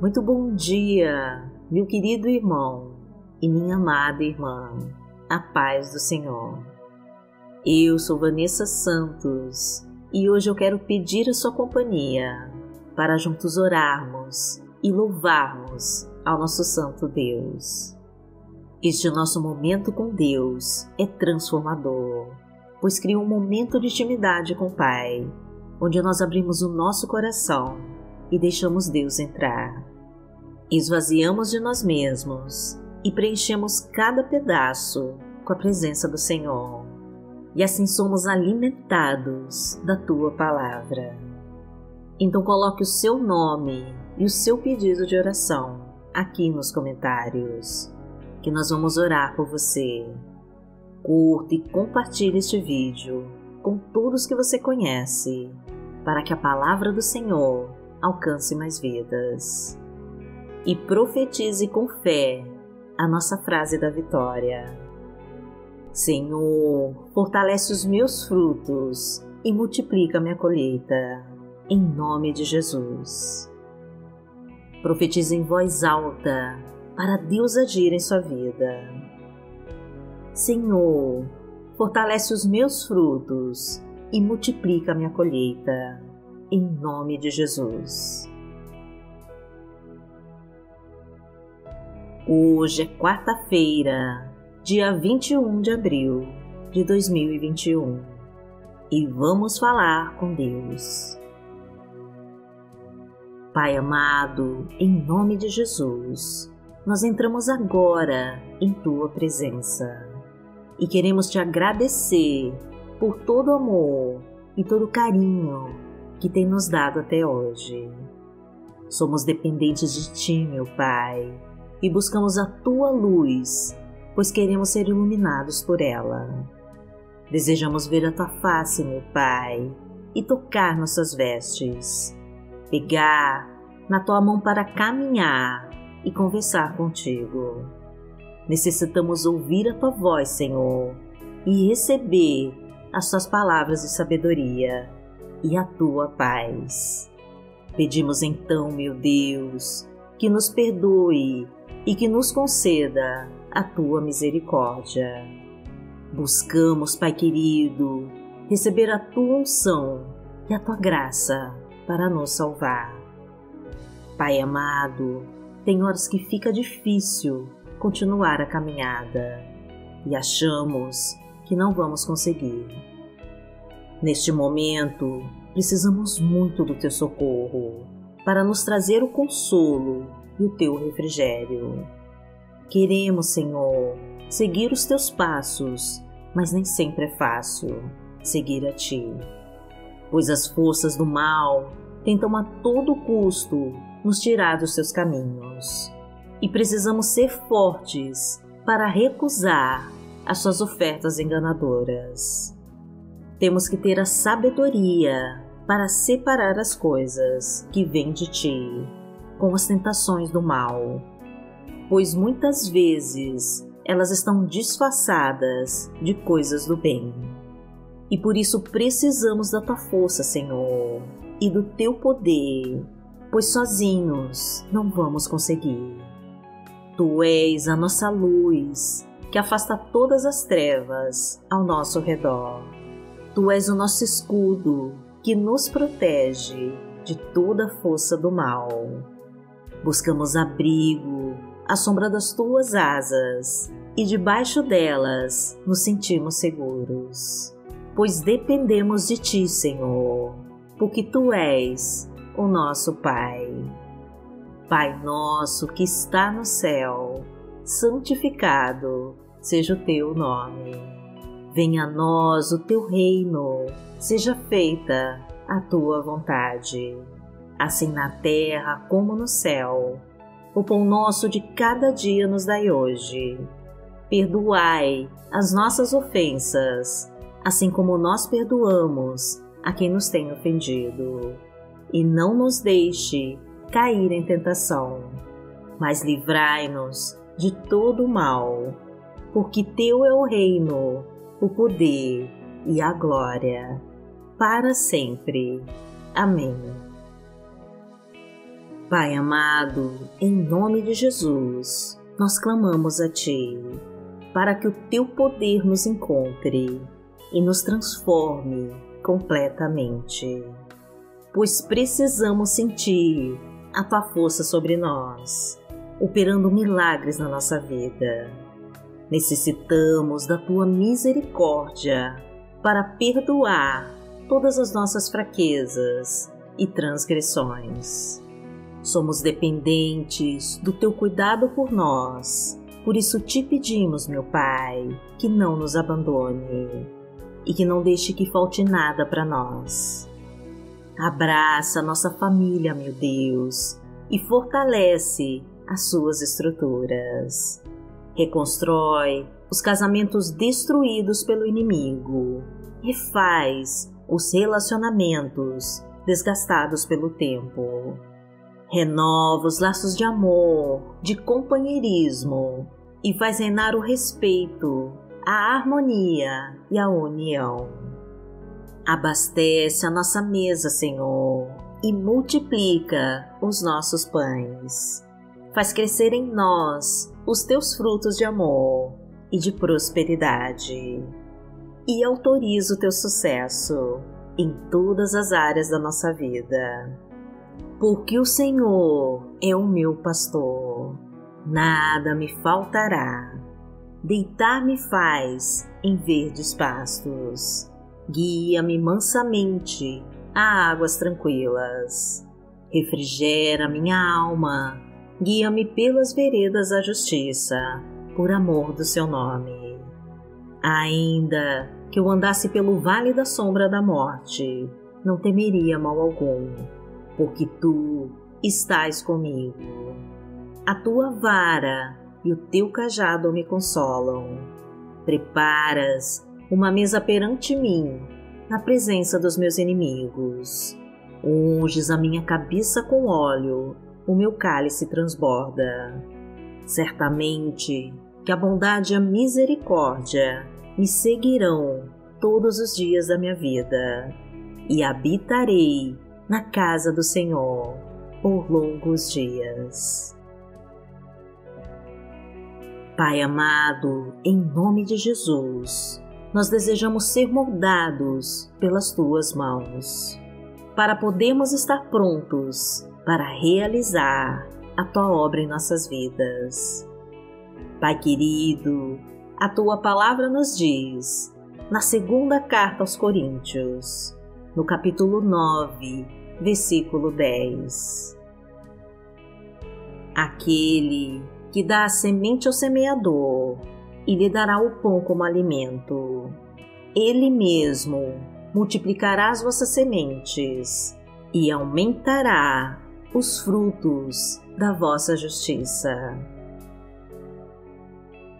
Muito bom dia, meu querido irmão e minha amada irmã, a paz do Senhor. Eu sou Vanessa Santos e hoje eu quero pedir a sua companhia para juntos orarmos e louvarmos ao nosso Santo Deus. Este nosso momento com Deus é transformador, pois cria um momento de intimidade com o Pai, onde nós abrimos o nosso coração e deixamos Deus entrar. Esvaziamos de nós mesmos e preenchemos cada pedaço com a presença do Senhor. E assim somos alimentados da Tua Palavra. Então coloque o seu nome e o seu pedido de oração aqui nos comentários, que nós vamos orar por você. Curta e compartilhe este vídeo com todos que você conhece, para que a Palavra do Senhor alcance mais vidas. E profetize com fé a nossa frase da vitória. Senhor, fortalece os meus frutos e multiplica minha colheita, em nome de Jesus. Profetize em voz alta para Deus agir em sua vida. Senhor, fortalece os meus frutos e multiplica minha colheita, em nome de Jesus. Hoje é quarta-feira, dia 21 de abril de 2021, e vamos falar com Deus. Pai amado, em nome de Jesus, nós entramos agora em Tua presença e queremos Te agradecer por todo o amor e todo o carinho que tem nos dado até hoje. Somos dependentes de Ti, meu Pai, e buscamos a Tua luz, pois queremos ser iluminados por ela. Desejamos ver a Tua face, meu Pai, e tocar nossas vestes, pegar na Tua mão para caminhar e conversar contigo. Necessitamos ouvir a Tua voz, Senhor, e receber as Tuas palavras de sabedoria e a Tua paz. Pedimos então, meu Deus, que nos perdoe e que nos conceda a Tua misericórdia. Buscamos, Pai querido, receber a Tua unção e a Tua graça para nos salvar. Pai amado, tem horas que fica difícil continuar a caminhada e achamos que não vamos conseguir. Neste momento, precisamos muito do Teu socorro para nos trazer o consolo e o Teu refrigério. Queremos, Senhor, seguir os Teus passos, mas nem sempre é fácil seguir a Ti, pois as forças do mal tentam a todo custo nos tirar dos Teus caminhos e precisamos ser fortes para recusar as Tuas ofertas enganadoras. Temos que ter a sabedoria para separar as coisas que vêm de Ti com as tentações do mal, pois muitas vezes elas estão disfarçadas de coisas do bem. E por isso precisamos da Tua força, Senhor, e do Teu poder, pois sozinhos não vamos conseguir. Tu és a nossa luz que afasta todas as trevas ao nosso redor. Tu és o nosso escudo que nos protege de toda a força do mal. Buscamos abrigo à sombra das Tuas asas e debaixo delas nos sentimos seguros, pois dependemos de Ti, Senhor, porque Tu és o nosso Pai. Pai nosso que está no céu, santificado seja o Teu nome. Venha a nós o Teu reino, seja feita a Tua vontade, assim na terra como no céu. O pão nosso de cada dia nos dai hoje. Perdoai as nossas ofensas, assim como nós perdoamos a quem nos tem ofendido. E não nos deixe cair em tentação, mas livrai-nos de todo o mal, porque Teu é o reino, o poder e a glória, para sempre. Amém. Pai amado, em nome de Jesus, nós clamamos a Ti, para que o Teu poder nos encontre e nos transforme completamente, pois precisamos sentir a Tua força sobre nós, operando milagres na nossa vida. Necessitamos da Tua misericórdia para perdoar todas as nossas fraquezas e transgressões. Somos dependentes do Teu cuidado por nós, por isso Te pedimos, meu Pai, que não nos abandone e que não deixe que falte nada para nós. Abraça nossa família, meu Deus, e fortalece as suas estruturas. Reconstrói os casamentos destruídos pelo inimigo, refaz os relacionamentos desgastados pelo tempo. Renova os laços de amor, de companheirismo e faz reinar o respeito, a harmonia e a união. Abastece a nossa mesa, Senhor, e multiplica os nossos pães. Faz crescer em nós os Teus frutos de amor e de prosperidade. E autoriza o Teu sucesso em todas as áreas da nossa vida. Porque o Senhor é o meu pastor, nada me faltará. Deitar-me faz em verdes pastos. Guia-me mansamente a águas tranquilas. Refrigera minha alma. Guia-me pelas veredas da justiça, por amor do Seu nome. Ainda que eu andasse pelo vale da sombra da morte, não temeria mal algum, porque Tu estás comigo. A Tua vara e o Teu cajado me consolam. Preparas uma mesa perante mim, na presença dos meus inimigos. Unges a minha cabeça com óleo, o meu cálice transborda. Certamente que a bondade e a misericórdia me seguirão todos os dias da minha vida, e habitarei na casa do Senhor por longos dias. Pai amado, em nome de Jesus, nós desejamos ser moldados pelas Tuas mãos, para podermos estar prontos para realizar a Tua obra em nossas vidas. Pai querido, a Tua palavra nos diz, na segunda carta aos Coríntios, no capítulo 9, versículo 10. Aquele que dá a semente ao semeador e lhe dará o pão como alimento, Ele mesmo multiplicará as vossas sementes e aumentará os frutos da vossa justiça.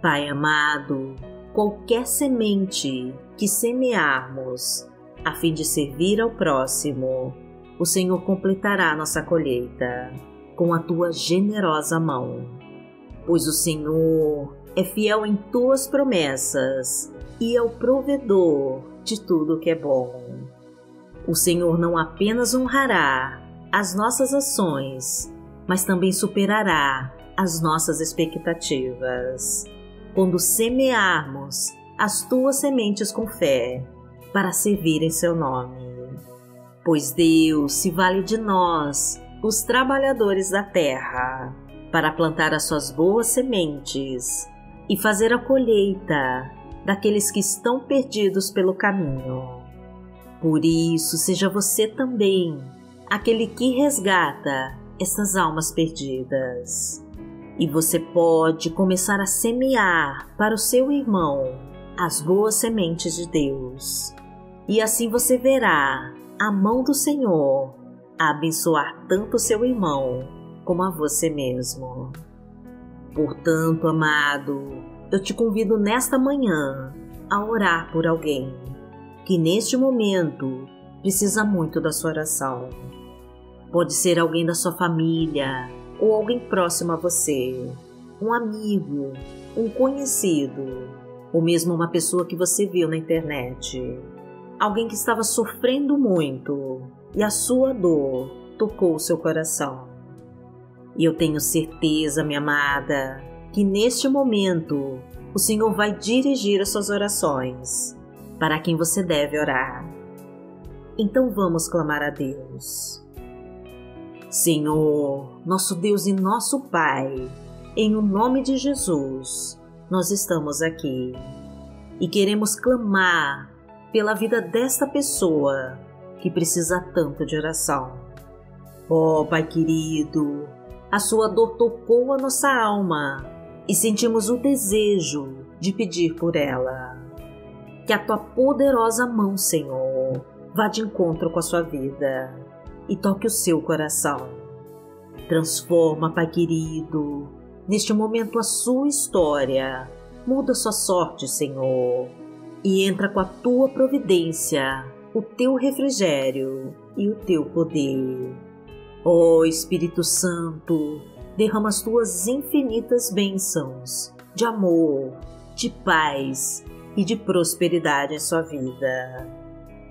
Pai amado, qualquer semente que semearmos a fim de servir ao próximo, o Senhor completará nossa colheita com a Tua generosa mão, pois o Senhor é fiel em Tuas promessas e é o provedor de tudo o que é bom. O Senhor não apenas honrará as nossas ações, mas também superará as nossas expectativas, quando semearmos as Tuas sementes com fé, para servir em Seu nome. Pois Deus se vale de nós, os trabalhadores da terra, para plantar as Suas boas sementes e fazer a colheita daqueles que estão perdidos pelo caminho. Por isso, seja você também aquele que resgata essas almas perdidas. E você pode começar a semear para o seu irmão as boas sementes de Deus. E assim você verá a mão do Senhor abençoar tanto o seu irmão como a você mesmo. Portanto, amado, eu te convido nesta manhã a orar por alguém que neste momento precisa muito da sua oração. Pode ser alguém da sua família ou alguém próximo a você, um amigo, um conhecido, ou mesmo uma pessoa que você viu na internet. Alguém que estava sofrendo muito e a sua dor tocou o seu coração. E eu tenho certeza, minha amada, que neste momento o Senhor vai dirigir as suas orações para quem você deve orar. Então vamos clamar a Deus. Senhor, nosso Deus e nosso Pai, em o nome de Jesus, nós estamos aqui e queremos clamar pela vida desta pessoa que precisa tanto de oração. Oh, Pai querido, a sua dor tocou a nossa alma e sentimos o desejo de pedir por ela. Que a Tua poderosa mão, Senhor, vá de encontro com a sua vida e toque o seu coração. Transforma, Pai querido, neste momento a sua história. Muda sua sorte, Senhor, e entra com a Tua providência, o Teu refrigério e o Teu poder. Ó Espírito Santo, derrama as Tuas infinitas bênçãos de amor, de paz e de prosperidade em sua vida.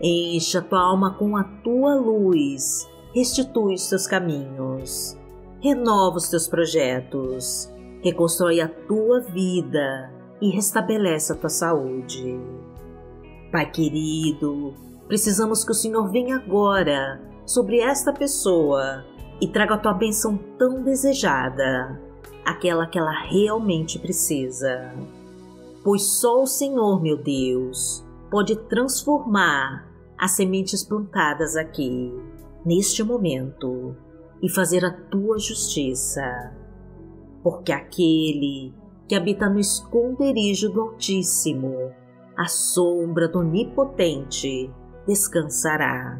Encha a Tua alma com a Tua luz, restitui os Teus caminhos, renova os Teus projetos, reconstrói a Tua vida e restabelece a Tua saúde. Pai querido, precisamos que o Senhor venha agora sobre esta pessoa e traga a Tua bênção tão desejada, aquela que ela realmente precisa. Pois só o Senhor, meu Deus, pode transformar as sementes plantadas aqui, neste momento, e fazer a Tua justiça. Porque aquele que habita no esconderijo do Altíssimo, à sombra do Onipotente, descansará.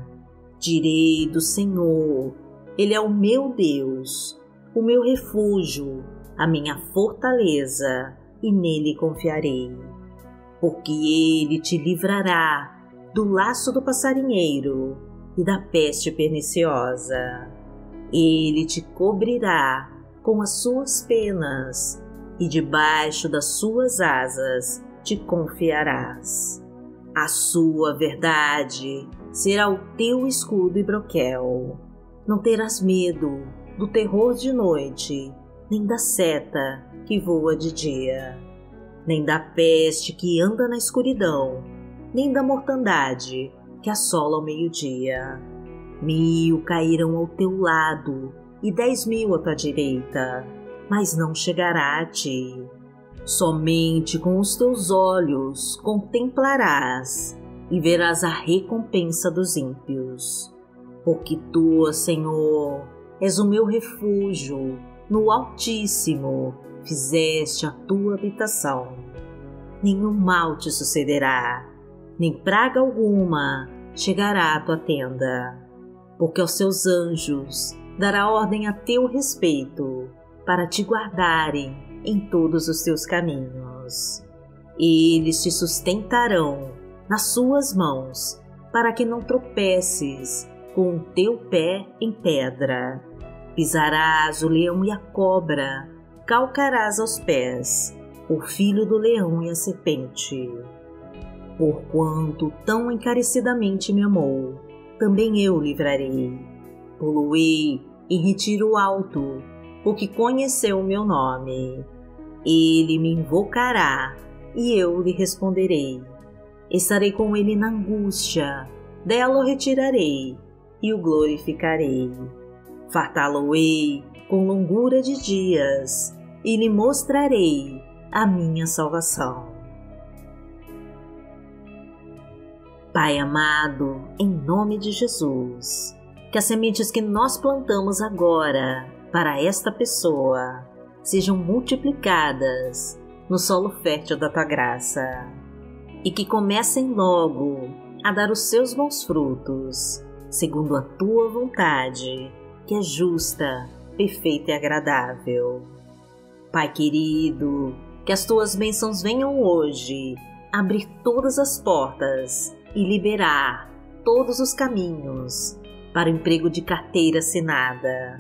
Direi do Senhor, Ele é o meu Deus, o meu refúgio, a minha fortaleza, e nele confiarei. Porque Ele te livrará do laço do passarinheiro e da peste perniciosa. Ele te cobrirá com as suas penas, e debaixo das suas asas te confiarás. A sua verdade será o teu escudo e broquel. Não terás medo do terror de noite, nem da seta que voa de dia, nem da peste que anda na escuridão, nem da mortandade que assola ao meio-dia. 1000 cairão ao teu lado e 10.000 à tua direita, mas não chegará a ti. Somente com os teus olhos contemplarás e verás a recompensa dos ímpios. Porque Tu, Senhor, és o meu refúgio, no Altíssimo fizeste a Tua habitação. Nenhum mal te sucederá, nem praga alguma chegará à Tua tenda. Porque aos Seus anjos dará ordem a Teu respeito, para Te guardarem em todos os Teus caminhos. Eles te sustentarão nas Suas mãos, para que não tropeces com o teu pé em pedra. Pisarás o leão e a cobra, calcarás aos pés o filho do leão e a serpente. Porquanto tão encarecidamente me amou, também eu o livrarei. Pô-lo-ei em retiro alto, porque conheceu o meu nome. Ele me invocará e eu lhe responderei. Estarei com ele na angústia, dela o retirarei e o glorificarei. Fartá-lo-ei com longura de dias e lhe mostrarei a minha salvação. Pai amado, em nome de Jesus, que as sementes que nós plantamos agora para esta pessoa sejam multiplicadas no solo fértil da Tua graça e que comecem logo a dar os seus bons frutos, segundo a Tua vontade, que é justa, perfeita e agradável. Pai querido, que as Tuas bênçãos venham hoje abrir todas as portas e liberar todos os caminhos para o emprego de carteira assinada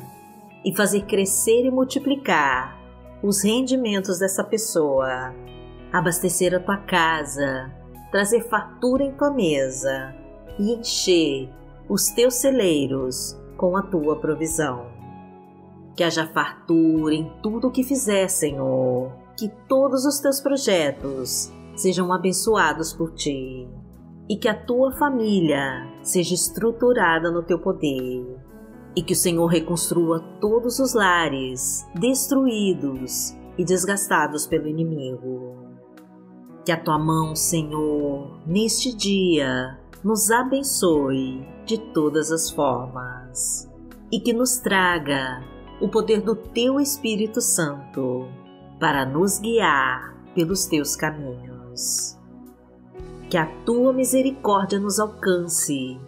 e fazer crescer e multiplicar os rendimentos dessa pessoa, abastecer a Tua casa, trazer fartura em Tua mesa e encher os Teus celeiros com a Tua provisão. que haja fartura em tudo o que fizer, Senhor. Que todos os teus projetos sejam abençoados por ti e que a tua família seja estruturada no teu poder e que o Senhor reconstrua todos os lares destruídos e desgastados pelo inimigo. Que a tua mão, Senhor, neste dia nos abençoe de todas as formas e que nos traga o poder do teu Espírito Santo para nos guiar pelos teus caminhos. Que a tua misericórdia nos alcance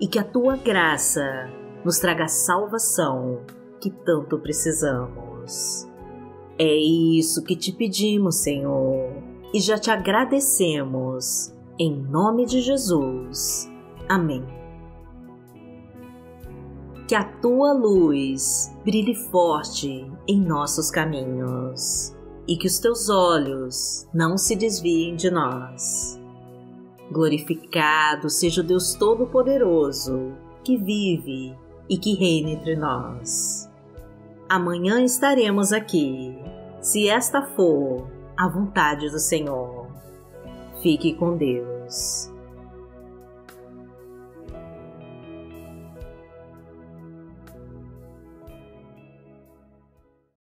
e que a tua graça nos traga a salvação que tanto precisamos. É isso que te pedimos, Senhor, e já te agradecemos, em nome de Jesus. Amém. Que a tua luz brilhe forte em nossos caminhos e que os teus olhos não se desviem de nós. Glorificado seja o Deus Todo-Poderoso, que vive e que reina entre nós. Amanhã estaremos aqui, se esta for a vontade do Senhor. Fique com Deus.